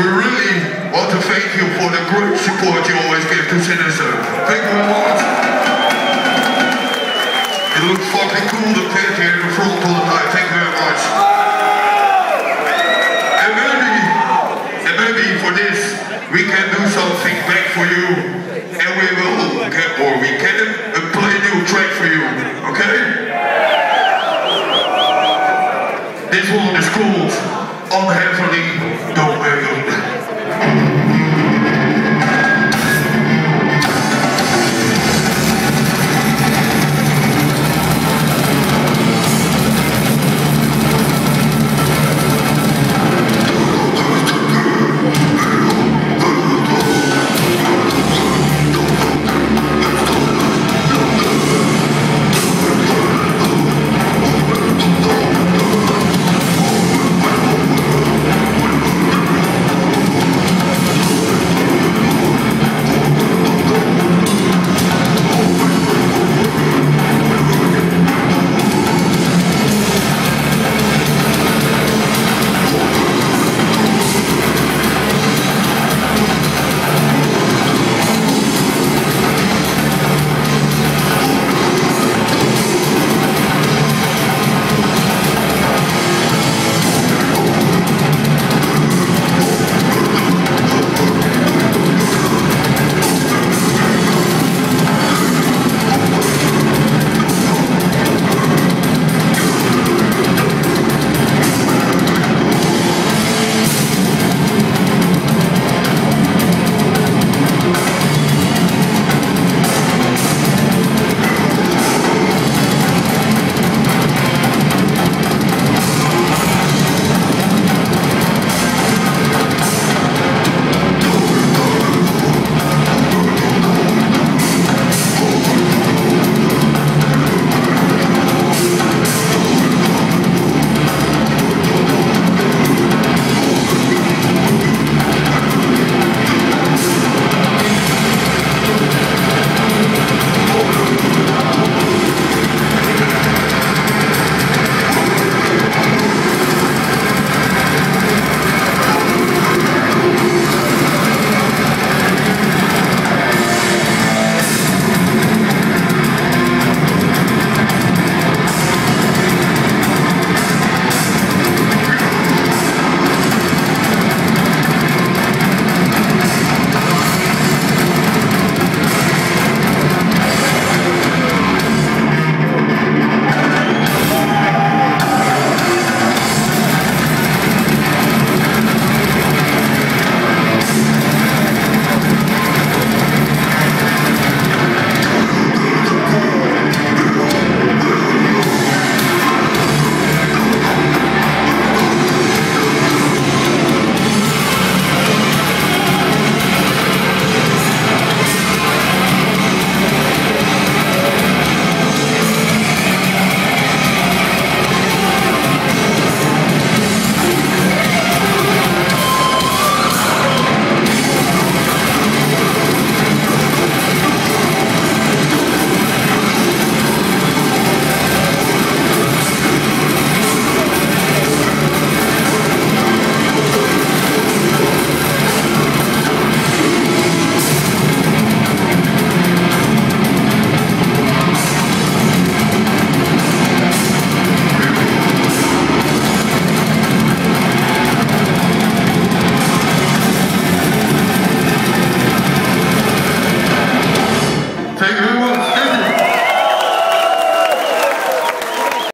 we really want to thank you for the great support you always give to Sinister. Thank you very much. It looks fucking cool to sit here in the front all the time. Thank you very much. And maybe for this, we can do something back for you, and we will get, or we can play a new track for you, okay? This one is called Unheavenly.